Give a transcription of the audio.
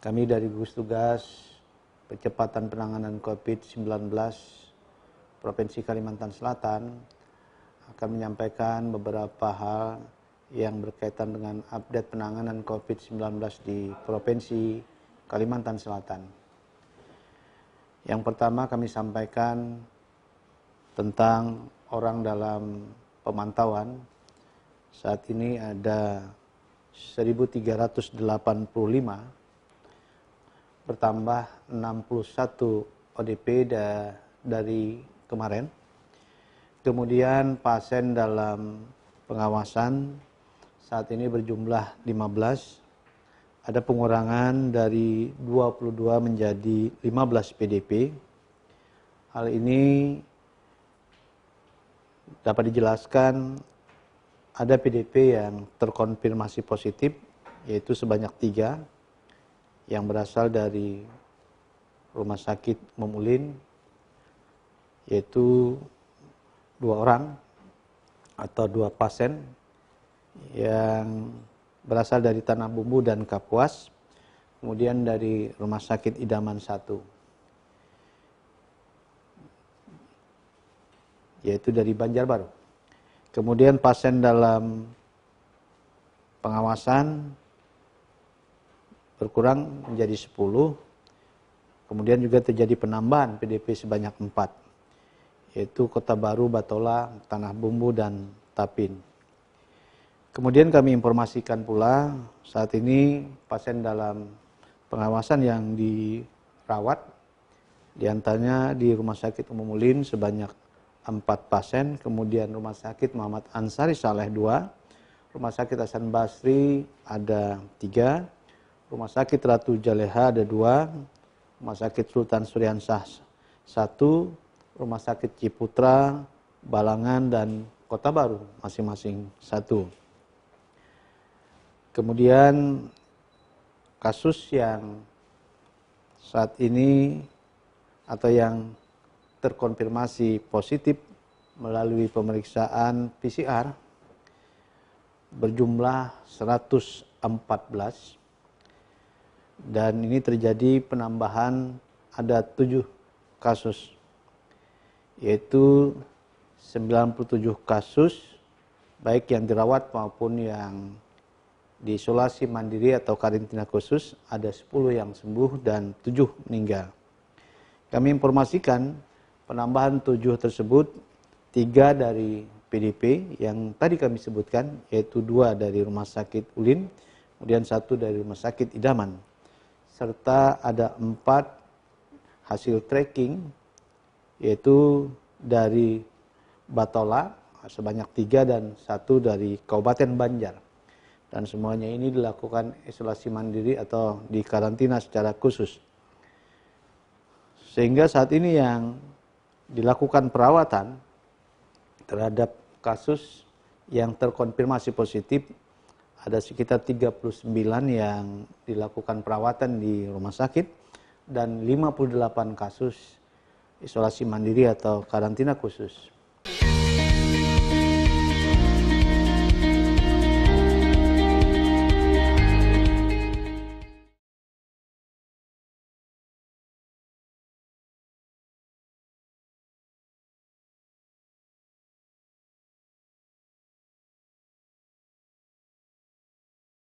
Kami dari Gugus Tugas Percepatan Penanganan COVID-19 Provinsi Kalimantan Selatan akan menyampaikan beberapa hal yang berkaitan dengan update penanganan COVID-19 di Provinsi Kalimantan Selatan. Yang pertama kami sampaikan tentang orang dalam pemantauan. Saat ini ada 1.385 bertambah 61 ODP dari kemarin. Kemudian pasien dalam pengawasan saat ini berjumlah 15. Ada pengurangan dari 22 menjadi 15 PDP. Hal ini dapat dijelaskan ada PDP yang terkonfirmasi positif, yaitu sebanyak 3 yang berasal dari Rumah Sakit Mamulin, yaitu 2 orang atau 2 pasien yang berasal dari Tanahbumbu dan Kapuas, kemudian dari Rumah Sakit Idaman 1, yaitu dari Banjarbaru. Kemudian pasien dalam pengawasan berkurang menjadi 10, kemudian juga terjadi penambahan PDP sebanyak 4, yaitu Kota Baru, Batola, Tanahbumbu, dan Tapin. Kemudian kami informasikan pula saat ini pasien dalam pengawasan yang dirawat diantaranya di Rumah Sakit Umum Ulin sebanyak 4 pasien, kemudian Rumah Sakit Muhammad Ansari Saleh 2, Rumah Sakit Hasan Basri ada 3, Rumah Sakit Ratu Jaleha ada 2, Rumah Sakit Sultan Suryansyah 1, Rumah Sakit Ciputra, Balangan, dan Kota Baru masing-masing 1. Kemudian kasus yang saat ini atau yang terkonfirmasi positif melalui pemeriksaan PCR berjumlah 114, dan ini terjadi penambahan ada 7 kasus, yaitu 97 kasus baik yang dirawat maupun yang diisolasi mandiri atau karantina khusus, ada 10 yang sembuh dan 7 meninggal. Kami informasikan penambahan 7 tersebut 3 dari PDP yang tadi kami sebutkan, yaitu 2 dari Rumah Sakit Ulin, kemudian 1 dari Rumah Sakit Idaman, serta ada 4 hasil tracking, yaitu dari Batola sebanyak 3 dan 1 dari Kabupaten Banjar. Dan semuanya ini dilakukan isolasi mandiri atau di karantina secara khusus. Sehingga saat ini yang dilakukan perawatan terhadap kasus yang terkonfirmasi positif ada sekitar 39 yang dilakukan perawatan di rumah sakit dan 58 kasus isolasi mandiri atau karantina khusus.